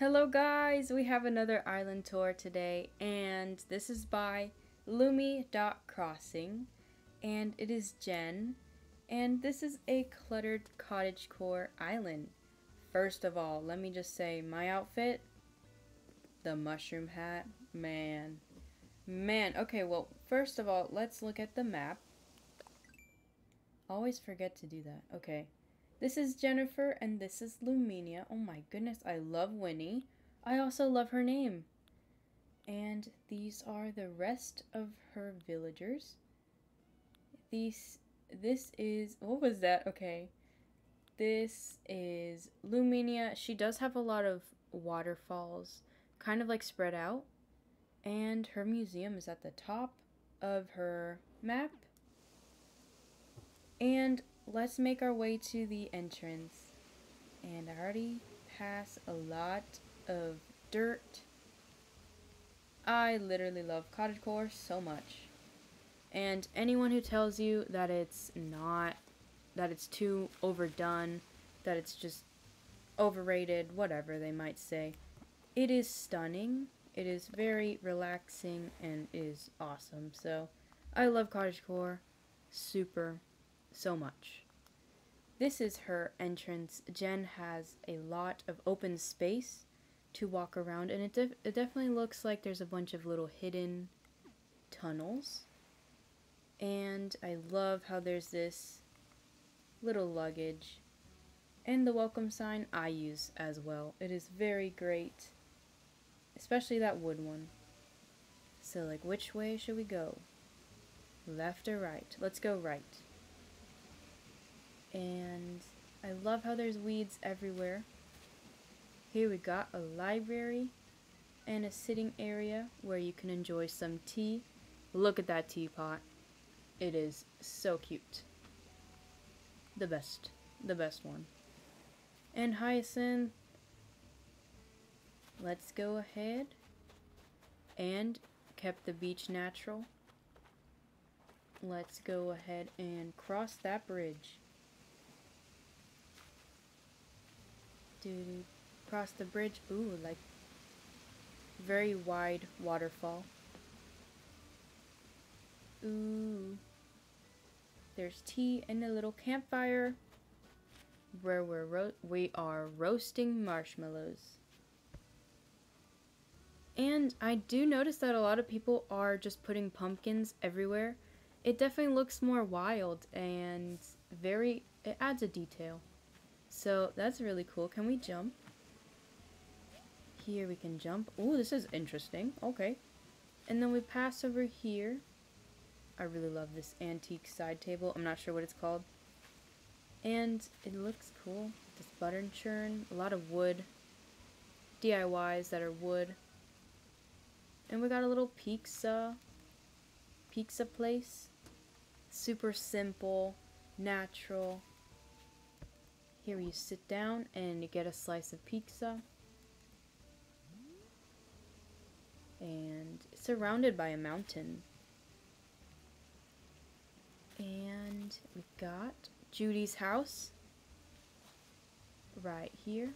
Hello guys, we have another island tour today, and this is by Lumi.Crossing, and it is Jen, and this is a cluttered cottagecore island. First of all, let me just say my outfit, the mushroom hat, man. Okay, well, first of all, let's look at the map. Always forget to do that. Okay. This is Jennifer, and this is Luminia. Oh my goodness, I love Winnie. I also love her name. And these are the rest of her villagers. This is... what was that? Okay. This is Luminia. She does have a lot of waterfalls, kind of like spread out. And her museum is at the top of her map. And... let's make our way to the entrance, and I already pass a lot of dirt. I literally love cottagecore so much, and anyone who tells you that it's not, that it's too overdone, that it's just overrated, whatever they might say, it is stunning, it is very relaxing, and is awesome. So I love cottagecore so much. This is her entrance. Jen has a lot of open space to walk around, and it definitely looks like there's a bunch of little hidden tunnels. And I love how there's this little luggage and the welcome sign I use as well. It is very great, especially that wood one. So like, which way should we go? Left or right? Let's go right. And I love how there's weeds everywhere. Here we got a library and a sitting area where you can enjoy some tea. Look at that teapot. It is so cute. The best one. And Hyacinth. Let's go ahead and kept the beach natural. Let's go ahead and cross that bridge. Dude, cross the bridge. Ooh, like very wide waterfall. Ooh, there's tea and a little campfire where we are roasting marshmallows. And I do notice that a lot of people are just putting pumpkins everywhere. It definitely looks more wild and very, it adds a detail. So that's really cool. Can we jump? Here we can jump. Oh, this is interesting. Okay. And then we pass over here. I really love this antique side table. I'm not sure what it's called. And it looks cool. This butter and churn. A lot of wood. DIYs that are wood. And we got a little pizza place. Super simple. Natural. Here you sit down and you get a slice of pizza. And it's surrounded by a mountain. And we got Judy's house right here.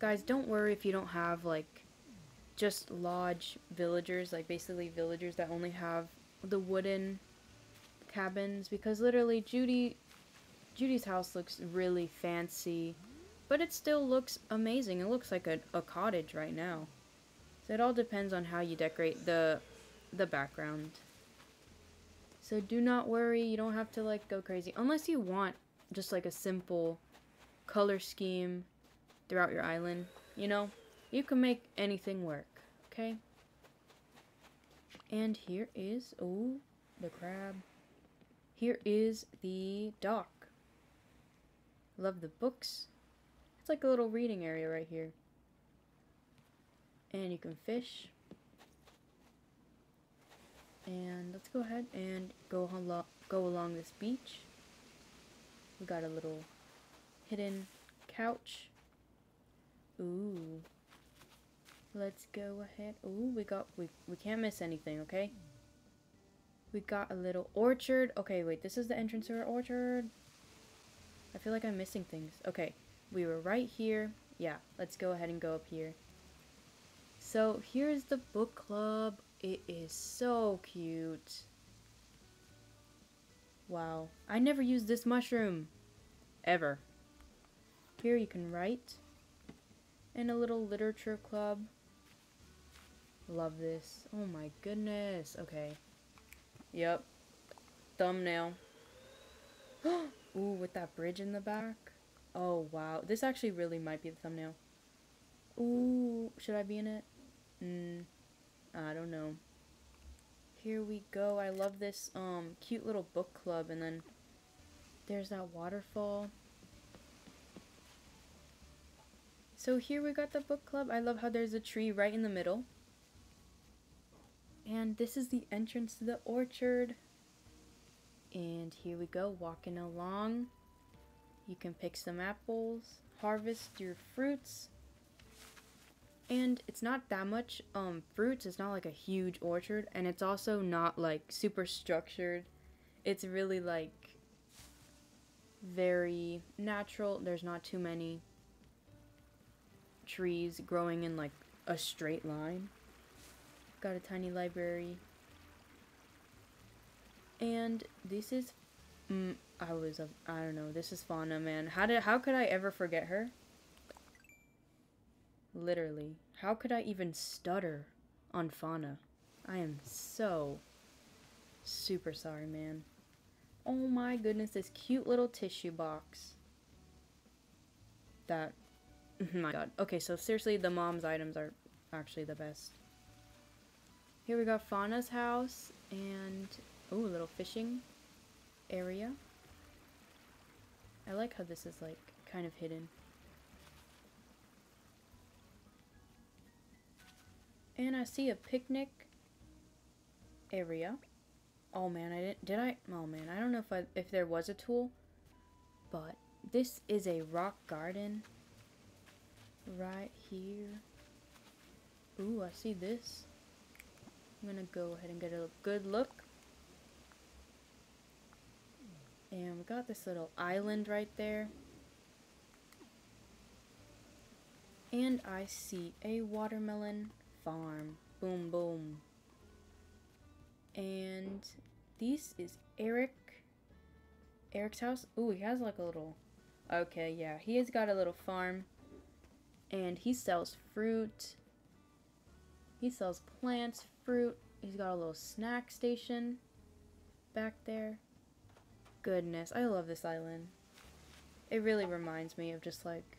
Guys, don't worry if you don't have like just lodge villagers, like basically villagers that only have the wooden cabins, because literally Judy's house looks really fancy, but it still looks amazing. It looks like a cottage right now. So it all depends on how you decorate the background. So do not worry, you don't have to like go crazy. Unless you want just like a simple color scheme throughout your island, you know? You can make anything work, okay? And here is, ooh, the crab. Here is the dock. Love the books. It's like a little reading area right here. And you can fish. And let's go ahead and go along this beach. We got a little hidden couch. Ooh. Let's go ahead. Ooh, we can't miss anything, okay? We got a little orchard. Okay, wait, this is the entrance to our orchard. I feel like I'm missing things. Okay, we were right here. yeah, let's go ahead and go up here. So here's the book club. It is so cute. Wow, I never used this mushroom ever. Here you can write. And a little literature club. Love this. Oh my goodness. Okay. Yep. Thumbnail. Ooh, with that bridge in the back. Oh wow. This actually really might be the thumbnail. Ooh, should I be in it? I don't know. Here we go. I love this cute little book club, and then there's that waterfall. So here we got the book club. I love how there's a tree right in the middle. And this is the entrance to the orchard. And here we go, walking along. You can pick some apples, harvest your fruits. And it's not that much fruits. It's not like a huge orchard. And it's also not like super structured. It's really like very natural. There's not too many trees growing in like a straight line. Got a tiny library. And this is I don't know, this is Fauna, man. How could I ever forget her? Literally, how could I even stutter on Fauna? I am so super sorry, man. Oh my goodness, this cute little tissue box. That my god. Okay, so seriously, the mom's items are actually the best. Here we got Fauna's house, and ooh, a little fishing area. I like how this is like kind of hidden. And I see a picnic area. Oh man, oh man, I don't know if there was a tool, but this is a rock garden. Right here. Ooh, I see this. I'm gonna go ahead and get a good look. And we got this little island right there. And I see a watermelon farm. Boom, boom. And this is Eric's house. Ooh, he has like a little... Okay, yeah, he has got a little farm. And he sells fruit. He sells plants, fruit. He's got a little snack station back there. Goodness, I love this island. It really reminds me of just like...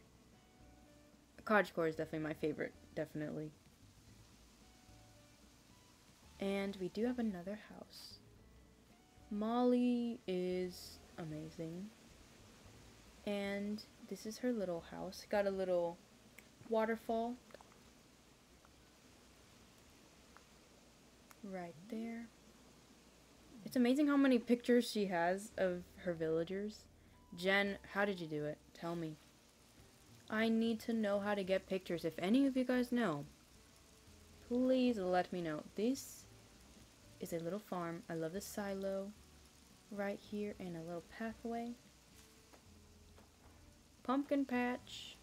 Cottagecore is definitely my favorite, definitely. And we do have another house. Molly is amazing. And this is her little house. Got a little... waterfall right there. It's amazing how many pictures she has of her villagers. Jen, how did you do it? Tell me. I need to know how to get pictures. If any of you guys know, please let me know. This is a little farm. I love the silo right here, and a little pathway. Pumpkin patch.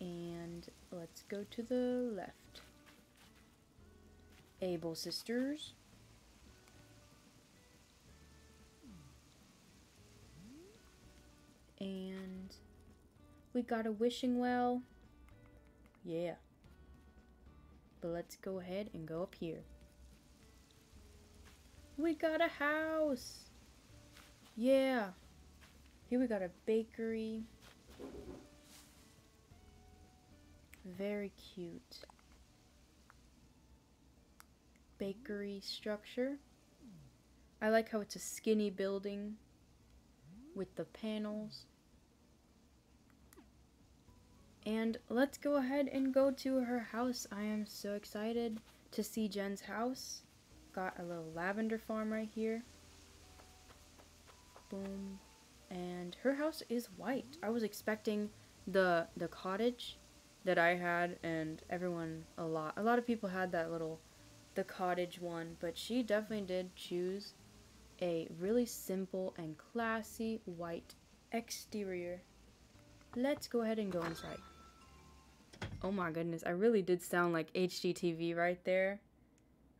And let's go to the left. Able Sisters. And we got a wishing well. Yeah. But let's go ahead and go up here. We got a house. Yeah. Here we got a bakery. Very cute bakery structure. I like how it's a skinny building with the panels. And let's go ahead and go to her house. I am so excited to see Jen's house. Got a little lavender farm right here. Boom. And her house is white. I was expecting the cottage that I had, and everyone, a lot of people had that little, the cottage one, but she definitely did choose a really simple and classy white exterior. Let's go ahead and go inside. Oh my goodness, I really did sound like HGTV right there.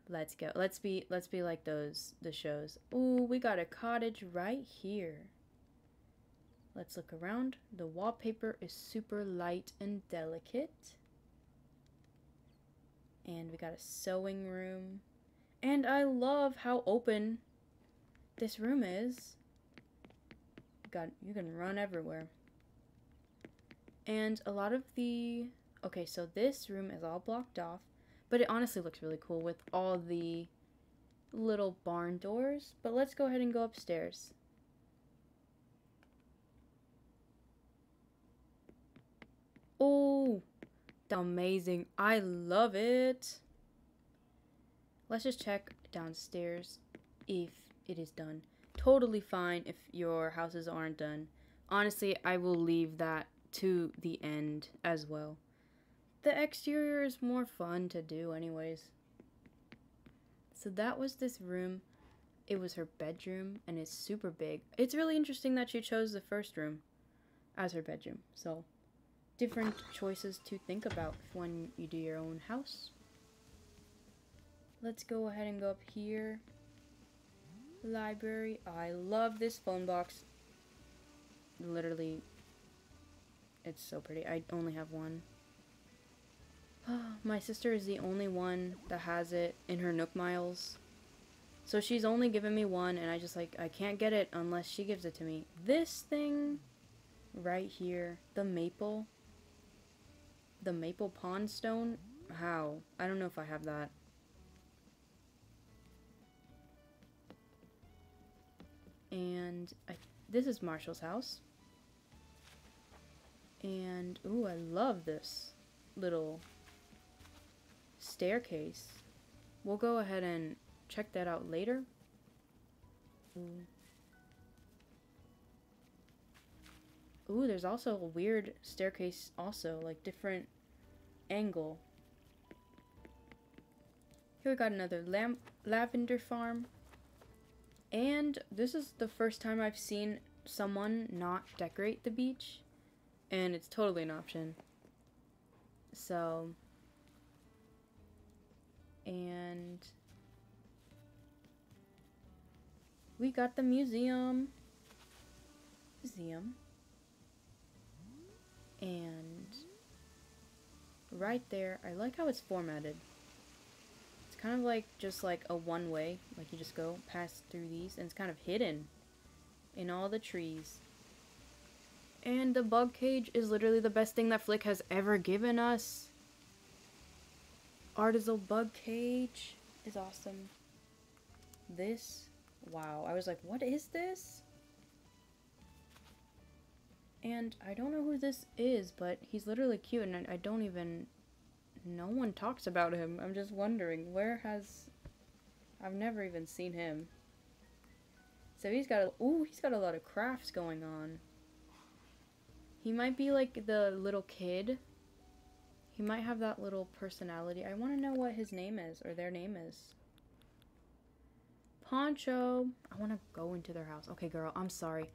Let's go. Let's be like the shows. Ooh, we got a cottage right here. Let's look around. The wallpaper is super light and delicate. And we got a sewing room. And I love how open this room is. God, you can run everywhere. And a lot of the... Okay, so this room is all blocked off. But it honestly looks really cool with all the little barn doors. But let's go ahead and go upstairs. Oh, amazing. I love it. Let's just check downstairs if it is done. Totally fine if your houses aren't done. Honestly, I will leave that to the end as well. The exterior is more fun to do anyways. So that was this room. It was her bedroom and it's super big. It's really interesting that she chose the first room as her bedroom. So different choices to think about when you do your own house. Let's go ahead and go up here. Library. I love this phone box. Literally, it's so pretty. I only have one. My sister is the only one that has it in her Nook Miles. So she's only given me one and I just like, I can't get it unless she gives it to me. This thing right here, the maple pawn stone. How? I don't know if I have that. And this is Marshall's house. And, ooh, I love this little staircase. We'll go ahead and check that out later. Ooh, there's also a weird staircase also, like different angle. Here we got another lavender farm. And this is the first time I've seen someone not decorate the beach. And it's totally an option. So, and we got the museum. And right there, I like how it's formatted. It's kind of like just like a one way, like you just go pass through these and it's kind of hidden in all the trees. And the bug cage is literally the best thing that Flick has ever given us. Artisanal bug cage is awesome. This, wow, I was like, what is this? And I don't know who this is, but he's literally cute and I don't even, no one talks about him. I'm just wondering, I've never even seen him. So he's got a lot of crafts going on. He might be like the little kid. He might have that little personality. I want to know what his name is, or their name is. Pancho. I want to go into their house. Okay, girl, I'm sorry.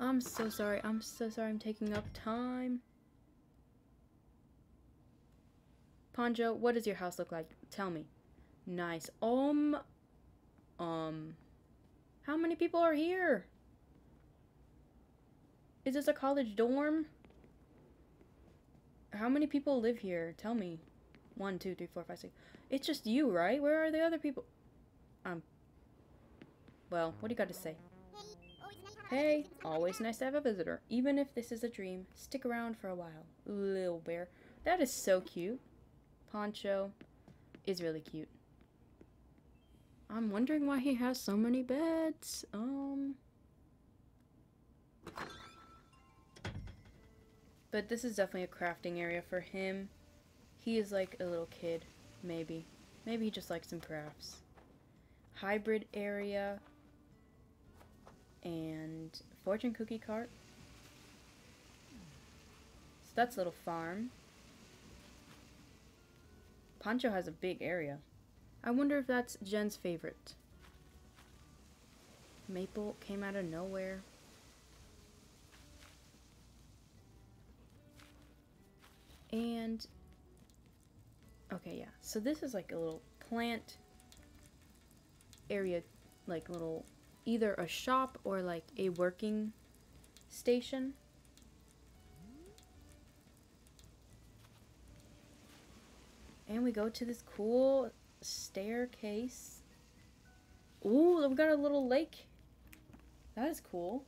I'm so sorry. I'm so sorry I'm taking up time. Pancho, what does your house look like? Tell me. Nice. How many people are here? Is this a college dorm? How many people live here? Tell me. 1, 2, 3, 4, 5, 6. It's just you, right? Where are the other people? Well, what do you got to say? Hey, always nice to have a visitor. Even if this is a dream, stick around for a while. Little bear. That is so cute. Pancho is really cute. I'm wondering why he has so many beds. But this is definitely a crafting area for him. He is like a little kid, maybe. Maybe he just likes some crafts. Hybrid area. And fortune cookie cart. So that's a little farm. Pancho has a big area. I wonder if that's Jen's favorite. Maple came out of nowhere. And okay, yeah, so this is like a little plant area, like little, either a shop or like a working station. And we go to this cool staircase. Ooh, we've got a little lake. That is cool.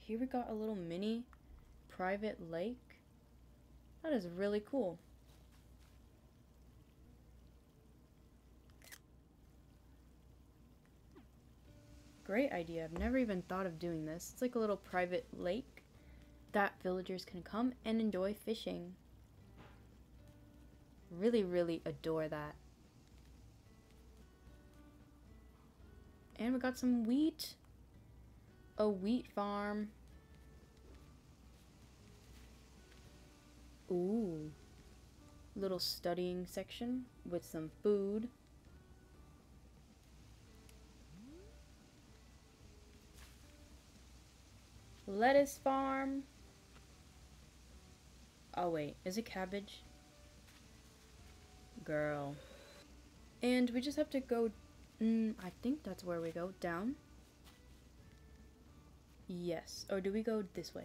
Here we got a little mini private lake. That is really cool. Great idea. I've never even thought of doing this. It's like a little private lake that villagers can come and enjoy fishing. Really, really adore that. And we got some wheat. A wheat farm. Ooh. Little studying section with some food. Lettuce farm. Oh wait, is it cabbage? Girl. And we just have to go, I think that's where we go, down. Yes. Or do we go this way?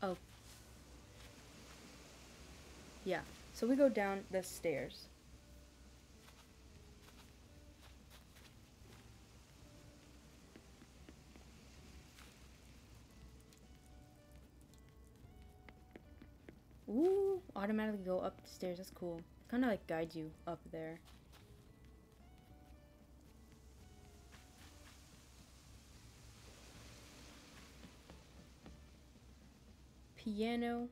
Oh. Yeah. So we go down the stairs. Ooh. Automatically go up the stairs. That's cool. Kind of like guides you up there. Piano.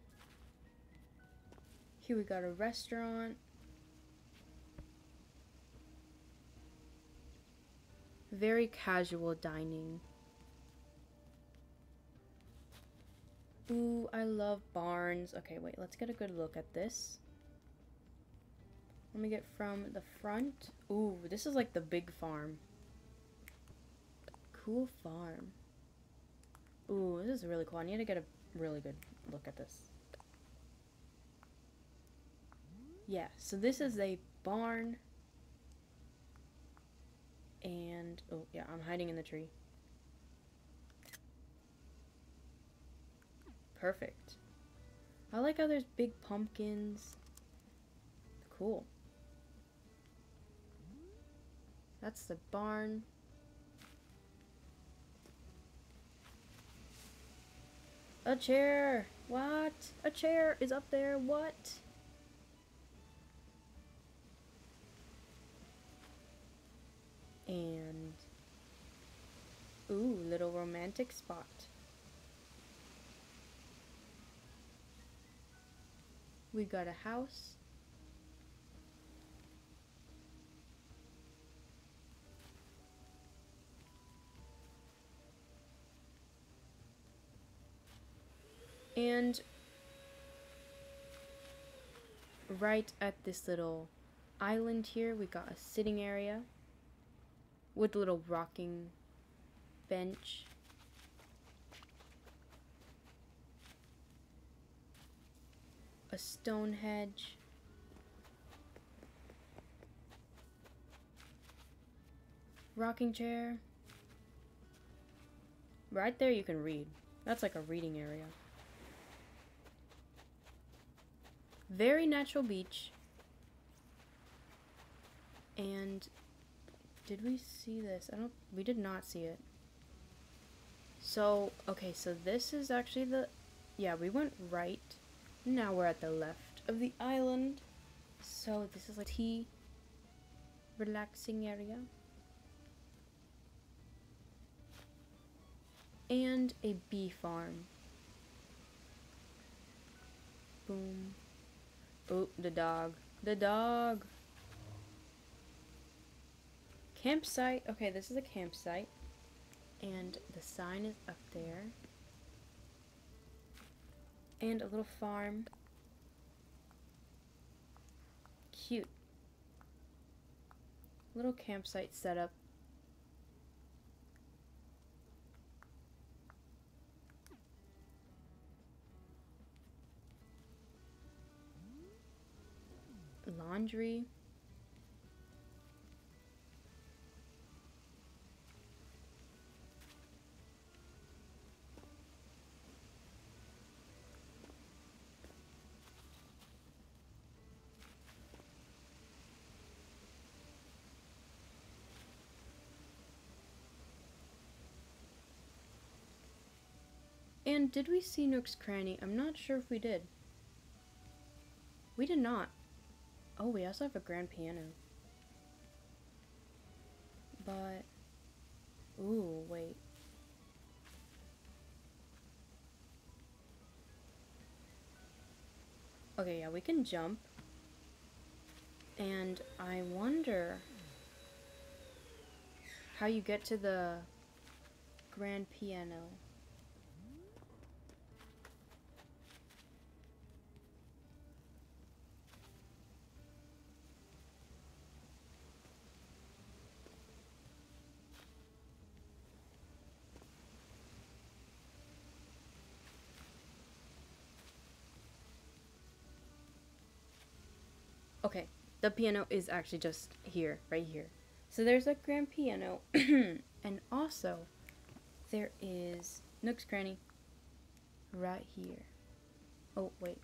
Here we got a restaurant. Very casual dining. Ooh, I love barns. Okay, wait, let's get a good look at this. Let me get from the front. Ooh, this is like the big farm. Cool farm. Ooh, this is really cool. I need to get a really good look at this. Yeah, so this is a barn. And, oh yeah, I'm hiding in the tree. Perfect. I like how there's big pumpkins. Cool. That's the barn. A chair! What? A chair is up there, what? And... ooh, little romantic spot. We got a house. And right at this little island here, we got a sitting area with a little rocking bench. A stone hedge. Rocking chair. Right there you can read. That's like a reading area. Very natural beach. And did we see this? We did not see it. So, okay, so this is actually the, yeah, we went right. Now we're at the left of the island. So this is like a tea relaxing area. And a bee farm. Boom. Oh, the dog. The dog! Campsite. Okay, this is a campsite. And the sign is up there. And a little farm. Cute. Little campsite setup. laundry. And did we see Nook's Cranny? I'm not sure if we did. We did not. Oh, we also have a grand piano. But... ooh, wait. Okay, yeah, we can jump. And I wonder how you get to the grand piano. Okay, the piano is actually just here, right here. So there's a grand piano, and also there is Nook's Cranny right here. Oh, wait.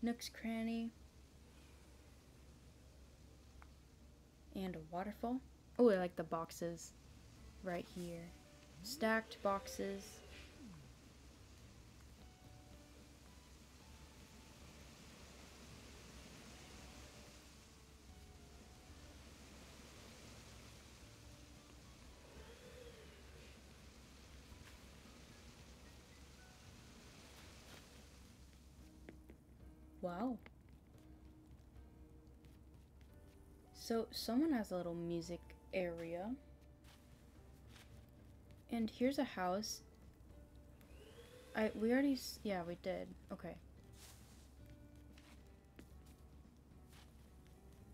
Nook's Cranny. And a waterfall. Oh, I like the boxes right here. Stacked boxes. Wow. So someone has a little music area. And here's a house. We already, yeah, we did. Okay.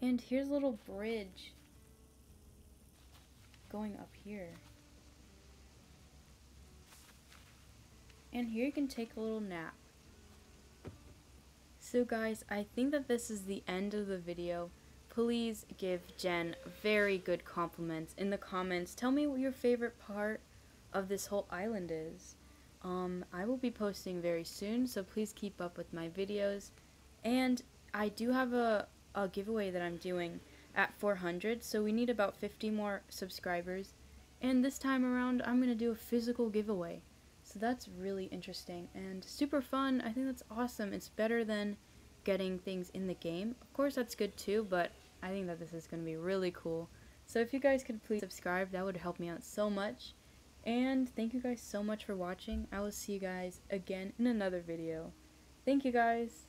And here's a little bridge going up here. And here you can take a little nap. So guys, I think that this is the end of the video. Please give Jen very good compliments in the comments. Tell me what your favorite part of this whole island is. I will be posting very soon, so please keep up with my videos. And I do have a giveaway that I'm doing at 400, so we need about 50 more subscribers. And this time around, I'm going to do a physical giveaway. So that's really interesting and super fun. I think that's awesome. It's better than getting things in the game. Of course, that's good too, but I think that this is going to be really cool. So if you guys could please subscribe, that would help me out so much. And thank you guys so much for watching. I will see you guys again in another video. Thank you guys.